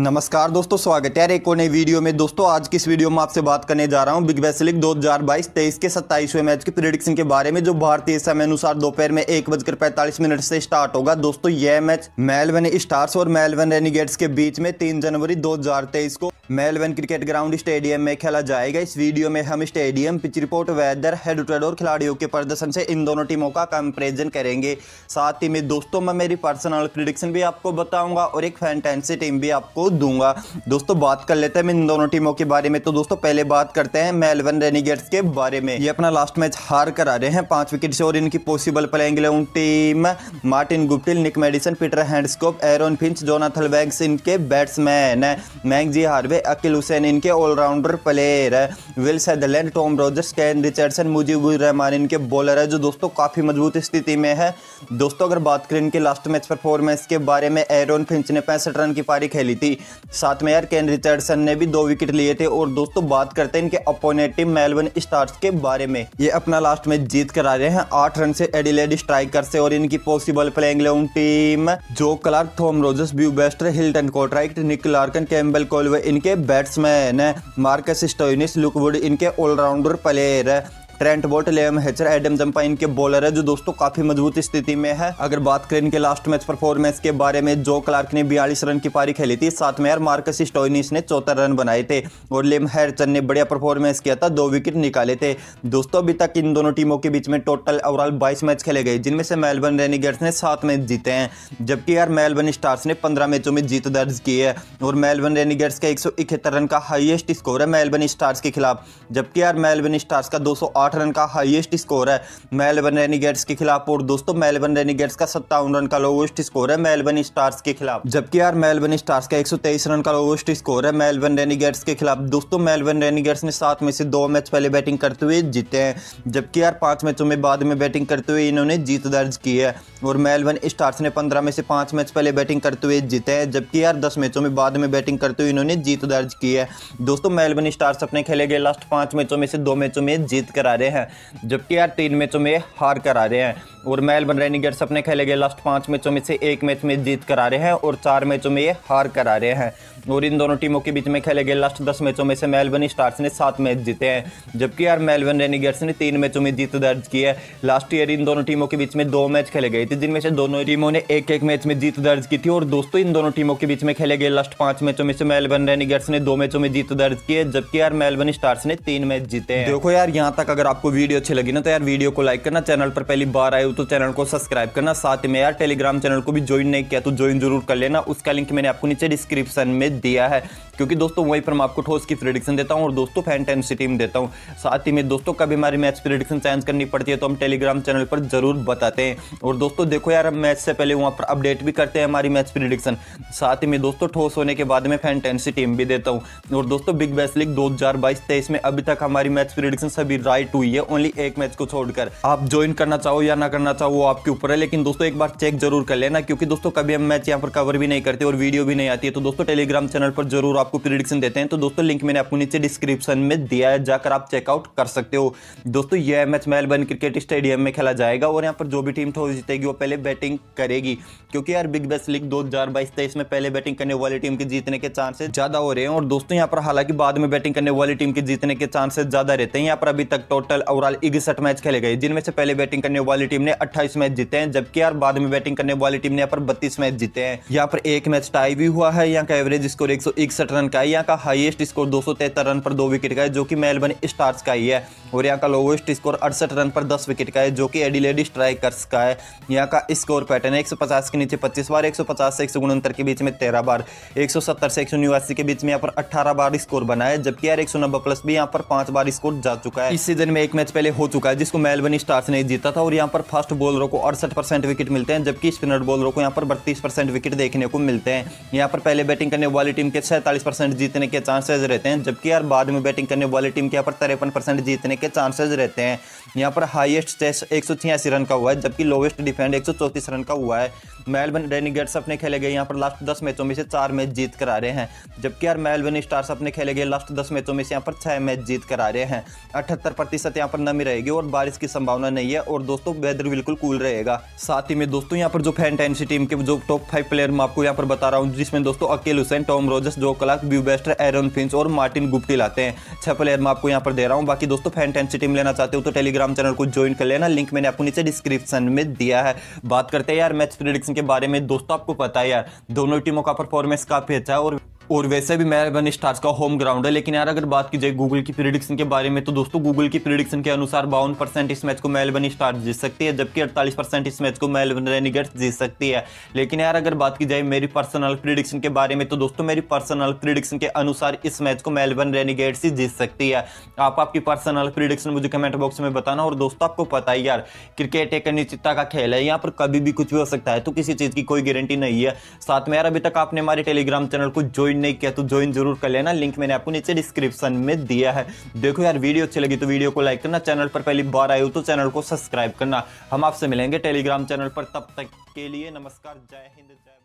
नमस्कार दोस्तों, स्वागत है एक और नई वीडियो में। दोस्तों आज की इस वीडियो में आपसे बात करने जा रहा हूं बिग बैश लीग 2022-23 के 27वें मैच के प्रेडिक्शन के बारे में, जो भारतीय समय अनुसार दोपहर में 1:45 से स्टार्ट होगा। दोस्तों यह मैच मेलबर्न स्टार्स और मेलबर्न रेनिगेट्स के बीच में 3 जनवरी 2023 को मेलबर्न क्रिकेट ग्राउंड स्टेडियम में खेला जाएगा। इस वीडियो में हम stadium, pitch report, weather, head to head और खिलाड़ियों के प्रदर्शन से इन दोनों टीमों का कंपेरिजन करेंगे। साथ ही में दोस्तों मैं मेरी पर्सनल प्रेडिक्शन भी आपको बताऊंगा और एक फैंटेसी टीम भी आपको दूंगा। दोस्तों बात कर लेते हैं इन दोनों टीमों के बारे में। तो दोस्तों पहले बात करते हैं मेलबर्न रेनिगेट्स के बारे में। ये अपना लास्ट मैच हार कर आ रहे हैं 5 विकेट से और इनकी possible playing 11 team Martin Guptill, Nick Maddinson, Peter Handscomb, Aaron Finch, Jonathan वेग्स इनके बैट्समैन, मैगजी हार्वे, अकील हुसैन इनके allrounder player, Will Sutherland, Tom Rogers, Kane Richardson, Mujeebur Rahman इनके बॉलर है, जो दोस्तों काफी मजबूत स्थिति में है। दोस्तों अगर बात करें इनके लास्ट मैच परफॉर्मेंस के बारे में, एरन फिंच ने 65 रन की पारी खेली थी, साथ में यार केन रिचर्डसन ने भी 2 विकेट लिए थे। और दोस्तों बात करते हैं इनके अपोनेंट टीम मेलबर्न स्टार्स के बारे में। ये अपना लास्ट मैच जीत कर आ रहे हैं 8 रन से एडिलेड स्ट्राइकर्स से और इनकी possible playing 11 team Joe Clarke, Tom Rogers, Beau Webster, Hilton Cartwright, Nick Larkin, Campbell Kellaway इनके बैट्समैन, मार्कस स्टोइनिस, लुकवुड इनके allrounder player, Trent Boult, Liam Hatcher, Adam Zampa इनके बॉलर है, जो दोस्तों काफी मजबूत स्थिति में है। अगर बात करें इनके लास्ट मैच परफॉर्मेंस के बारे में, जो क्लार्क ने 42 रन की पारी खेली थी, साथ में यार मार्कस स्टोइनिस ने 74 रन बनाए थे और लियम हैचर ने बढ़िया परफॉर्मेंस किया था, 2 विकेट निकाले थे। दोस्तों अभी तक इन दोनों टीमों के बीच में टोटल ओवरऑल 22 मैच खेले गए, जिनमें से मेलबर्न रेनिगेट्स ने 7 मैच जीते हैं, जबकि यार मेलबर्न स्टार्स ने 15 मैचों में जीत दर्ज की है। और मेलबर्न रेनिगेट्स का 171 रन का हाईएस्ट स्कोर है मेलबर्न स्टार्स के खिलाफ, जबकि यार मेलबर्न स्टार्स का 208 रन का हाईएस्ट स्कोर है मेलबर्न रेनिगेट्स के खिलाफ। और दोस्तों मेलबर्न रेनिगेट्स का 57 रन का लोवेस्ट स्कोर है मेलबर्न स्टार्स के खिलाफ, जबकि यार मेलबर्न स्टार्स का 123 रन का लोवेस्ट स्कोर है मेलबर्न रेनिगेट्स के खिलाफ। दोस्तों मेलबर्न रेनिगेट्स ने 7 में से 2 मैच पहले बैटिंग करते हुए जीते हैं, जबकि यार 5 मैचों में बाद में बैटिंग करते हुए इन्होंने जीत दर्ज की है। और मेलबर्न स्टार्स ने 15 में से 5 मैच पहले बैटिंग करते हुए जीते हैं, जबकि यार 10 मैचों में बाद में बैटिंग करते हुए इन्होंने जीत दर्ज की है। दोस्तों मेलबर्न स्टार्स अपने खेले गए लास्ट 5 मैचों में से 2 मैचों में जीत कर आ रहे हैं, जबकि यार 3 मैचों में हार कर आ रहे हैं। और मेलबर्न रेनिगेट्स अपने खेले गए लास्ट 5 मैचों में से 1 मैच में जीत कर आ रहे हैं और 4 मैचों में ये हार कर आ रहे हैं। और इन दोनों टीमों के बीच में खेले गए लास्ट 10 मैचों में से मेलबर्न स्टार्स ने 7 मैच जीते हैं, जबकि यार मेलबर्न रेनिगेट्स ने 3 मैचों में जीत दर्ज की है। लास्ट ईयर इन दोनों टीमों के बीच में 2 मैच खेले गए थे, जिनमें से दोनों टीमों ने 1-1 मैच में जीत दर्ज की थी। और दोस्तों इन दोनों टीमों के बीच में खेले गए लास्ट 5 मैचों में से मेलबर्न रेनिगेट्स ने 2 मैचों में जीत दर्ज की है, जबकि यार मेलबर्न स्टार्स ने 3 मैच जीते हैं। देखो यार यहाँ तक अगर आपको वीडियो अच्छी लगी ना तो यार वीडियो को लाइक करना, चैनल पर पहली बार आए तो चैनल को सब्सक्राइब करना। साथ में यार टेलीग्राम चैनल को भी ज्वाइन नहीं किया तो ज्वाइन जरूर कर लेना, उसका लिंक मैंने आपको नीचे डिस्क्रिप्शन में दिया है, क्योंकि दोस्तों वहीं पर मैं आपको ठोस की प्रेडिक्शन देता हूं और दोस्तों फैंटेसी टीम देता हूं। साथ ही में दोस्तों कभी हमारी मैच प्रेडिक्शन चेंज करनी पड़ती है तो हम टेलीग्राम चैनल पर जरूर बताते हैं। और दोस्तों देखो यार मैच से पहले वहां पर अपडेट भी करते हैं हमारी मैच प्रेडिक्शन, साथ ही में दोस्तों ठोस होने के बाद में फैंटेसी टीम भी देता हूँ। और दोस्तों बिग बैश लीग 2022-23 में अभी तक हमारी मैच प्रेडिक्शन सभी राइट हुई है, ओनली 1 मैच को छोड़कर। आप ज्वाइन करना चाहो या ना करना चाहो वो आपके ऊपर है, लेकिन दोस्तों एक बार चेक जरूर कर लेना, क्योंकि दोस्तों कभी हम मैच यहाँ पर कवर भी नहीं करते और वीडियो भी नहीं आती है। तो दोस्तों टेलीग्राम चैनल पर जरूर आपको प्रेडिक्शन देते हैं, तो दोस्तों लिंक मैंने आपको नीचे डिस्क्रिप्शन में दिया है, जाकर आप चेकआउट कर सकते हो। दोस्तों यह मैच मेलबर्न क्रिकेट स्टेडियम में खेला जाएगा और यहाँ पर जो भी टीम टॉस जीतेगी वो पहले बैटिंग करेगी, क्योंकि यार बिग बैश लीग 2022-23 में पहले बैटिंग करने वाली टीम के जीतने के चांसेस ज्यादा हो रहे हैं। और दोस्तों यहाँ पर हालांकि बाद में बैटिंग करने वाली टीम के जीतने के चांसेस ज्यादा रहते हैं। यहाँ पर अभी तक टोटल ओवरऑल 61 मैच खेले गए, जिनमें से पहले बैटिंग करने वाली टीम ने 28 मैच जीते हैं, जबकि यार बाद में बैटिंग करने वाली टीम ने यहाँ पर 32 मैच जीते हैं। यहाँ पर 1 मैच टाई भी हुआ है। यहाँ का एवरेज स्कोर 161 रन का है, यहाँ का हाईएस्ट स्कोर 273 रन पर 2 विकेट का है, जो कि मेलबर्न स्टार्स का ही है। और यहाँ का लोवेस्ट स्कोर 68 रन पर 10 विकेट का है, जो कि एडिलेड स्ट्राइकर्स का है। यहाँ का स्कोर पैटर्न 150 के नीचे 25 बार, 150 से 169 के बीच में 13 बार, 170 से 189 के बीच में यहाँ पर 18 बार स्कोर बना है, जबकि यार 190+ भी यहाँ पर 5 बार स्कोर जा चुका है। इस सीजन में 1 मैच पहले हो चुका है जिसको मेलबर्न स्टार्स ने जीता था। और यहाँ पर फास्ट बॉलरों को 68% विकेट मिलते हैं, जबकि स्पिनर बॉलरों को यहाँ पर 32% विकेट देखने को मिलते हैं। यहाँ पर पहले बैटिंग करने वाली टीम के 47% जीतने के चांसेस रहते हैं, जबकि यार बाद में बैटिंग करने वाली टीम के यहाँ पर 53% जीतने के चांसेस रहते हैं। यहाँ पर हाईएस्ट चेस 186 रन का हुआ है, जबकि लोवेस्ट डिफेंड 134 रन का हुआ है। मेलबर्न रेनिगेट्स अपने खेले गए यहाँ पर लास्ट 10 मैचों में से 4 मैच जीत कर आ रहे हैं, जबकि यार मेलबर्न स्टार्स अपने खेले गए लास्ट 10 मैचों में से यहाँ पर 6 मैच जीत कर आ रहे हैं। 78% प्रतिशत यहाँ पर नमी रहेगी और बारिश की संभावना नहीं है। और दोस्तों वेदर बिल्कुल कूल रहेगा। साथ ही में दोस्तों यहाँ पर जो फैंटेंसी टीम के जो टॉप 5 प्लेयर मैं आपको यहाँ पर बता रहा हूँ, जिसमें दोस्तों Akeal Hosein, Tom Rogers, Joe Clarke, Big Bash, Aaron Finch और मार्टिन गुप्टिल आते हैं। 6 प्लेयर मैं आपको यहाँ पर दे रहा हूँ। बाकी दोस्तों फैंटेंसी टीम लेना चाहते हो तो टेलीग्राम चैनल को ज्वाइन कर लेना, लिंक मैंने आपको नीचे डिस्क्रिप्शन में दिया है। बात करते हैं यार मैच प्रेडिक्शन के बारे में। दोस्तों आपको पता है यार दोनों टीमों का परफॉर्मेंस काफी अच्छा है और वैसे भी मेलबर्न स्टार्स का होम ग्राउंड है। लेकिन यार अगर बात की जाए गूगल की प्रेडिक्शन के बारे में तो दोस्तों गूगल की प्रेडिक्शन के अनुसार 52% इस मैच को मेलबर्न स्टार्स जीत सकती है, जबकि 48% इस मैच को मेलबर्न रेनिगेट्स जीत सकती है। लेकिन यार अगर बात की जाए मेरी पर्सनल प्रेडिक्शन के बारे में तो दोस्तों मेरी पर्सनल प्रेडिक्शन के अनुसार इस मैच को मेलबर्न रेनिगेट्स ही जीत सकती है। आप आपकी पर्सनल प्रेडिक्शन मुझे कमेंट बॉक्स में बताना। और दोस्तों आपको पता है यार क्रिकेट एक अनिश्चितता का खेल है, यहाँ पर कभी भी कुछ भी हो सकता है, तो किसी चीज़ की कोई गारंटी नहीं है। साथ में यार अभी तक आपने हमारे टेलीग्राम चैनल को ज्वाइन नहीं किया तो ज्वाइन जरूर कर लेना, लिंक मैंने आपको नीचे डिस्क्रिप्शन में दिया है। देखो यार वीडियो अच्छी लगी तो वीडियो को लाइक करना, चैनल पर पहली बार आए हो तो चैनल को सब्सक्राइब करना। हम आपसे मिलेंगे टेलीग्राम चैनल पर, तब तक के लिए नमस्कार, जय हिंद।